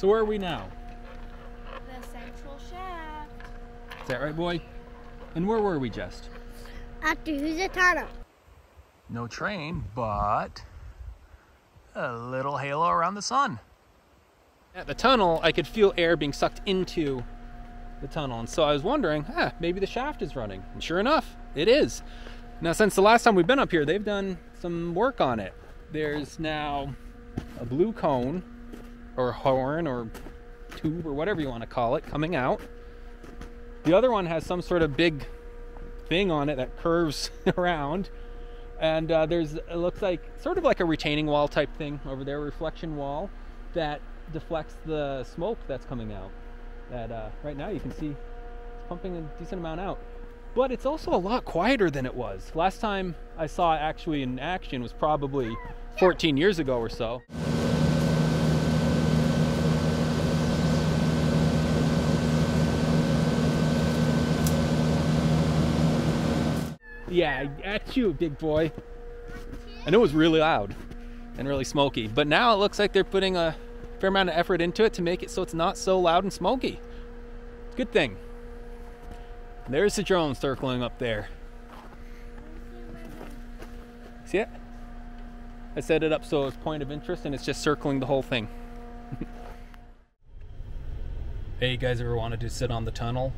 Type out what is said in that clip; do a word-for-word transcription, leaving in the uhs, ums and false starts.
So where are we now? The Central Shaft. Is that right, boy? And where were we just? At the Husatano. No train, but a little halo around the sun. At the tunnel, I could feel air being sucked into the tunnel, and so I was wondering, ah, maybe the shaft is running. And sure enough, it is. Now, since the last time we've been up here, they've done some work on it. There's now a blue cone, or horn, or tube, or whatever you want to call it, coming out. The other one has some sort of big thing on it that curves around. And uh, there's, it looks like, sort of like a retaining wall type thing over there, a reflection wall, that deflects the smoke that's coming out. That uh, right now you can see it's pumping a decent amount out. But it's also a lot quieter than it was. Last time I saw it actually in action was probably fourteen years ago or so. Yeah, at you, big boy. And it was really loud and really smoky. But now it looks like they're putting a fair amount of effort into it to make it so it's not so loud and smoky. Good thing. There's the drone circling up there. See it? I set it up so it's point of interest and it's just circling the whole thing. Hey, you guys ever wanted to sit on the tunnel